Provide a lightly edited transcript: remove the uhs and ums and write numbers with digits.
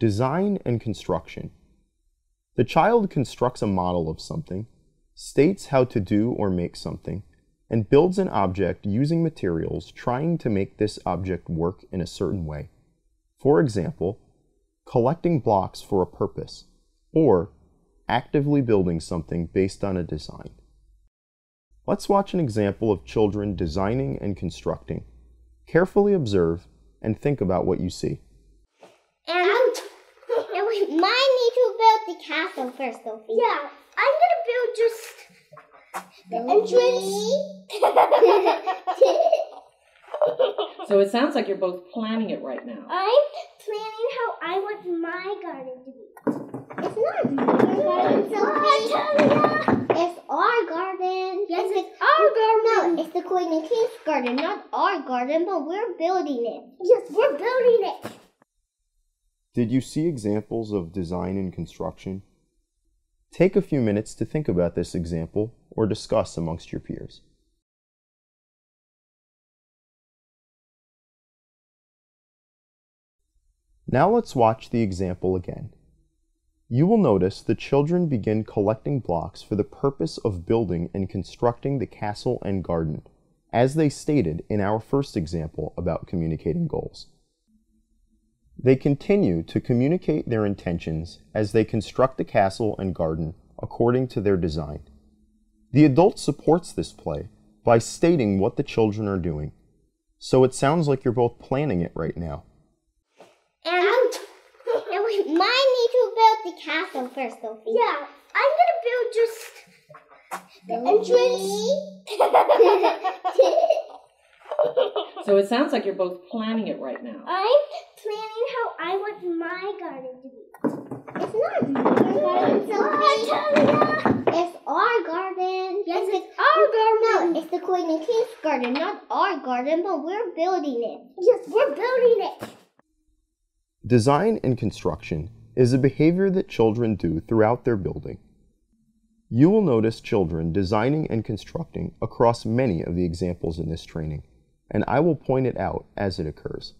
Design and construction. The child constructs a model of something, states how to do or make something, and builds an object using materials trying to make this object work in a certain way. For example, collecting blocks for a purpose, or actively building something based on a design. Let's watch an example of children designing and constructing. Carefully observe and think about what you see. I need to build the castle first, Sophie. Yeah, I'm going to build just the entrance. So it sounds like you're both planning it right now. I'm planning how I want my garden to be. It's not your garden, Sophie. It's our garden. Yes, it's our garden. No, it's the Queen and King's garden, not our garden, but we're building it. Yes, we're building it. Did you see examples of design and construction? Take a few minutes to think about this example or discuss amongst your peers. Now let's watch the example again. You will notice the children begin collecting blocks for the purpose of building and constructing the castle and garden, as they stated in our first example about communicating goals. They continue to communicate their intentions as they construct the castle and garden according to their design. The adult supports this play by stating what the children are doing. So it sounds like you're both planning it right now. I need to build the castle first, Sophie. Yeah, I'm going to build just the entrance. So it sounds like you're both planning it right now. I'm planning how I want my garden to be. It's not your garden, Sophie. It's our garden. Yes, it's our garden. No, it's the Queen and King's garden, not our garden, but we're building it. Yes, we're building it. Design and construction is a behavior that children do throughout their building. You will notice children designing and constructing across many of the examples in this training, and I will point it out as it occurs.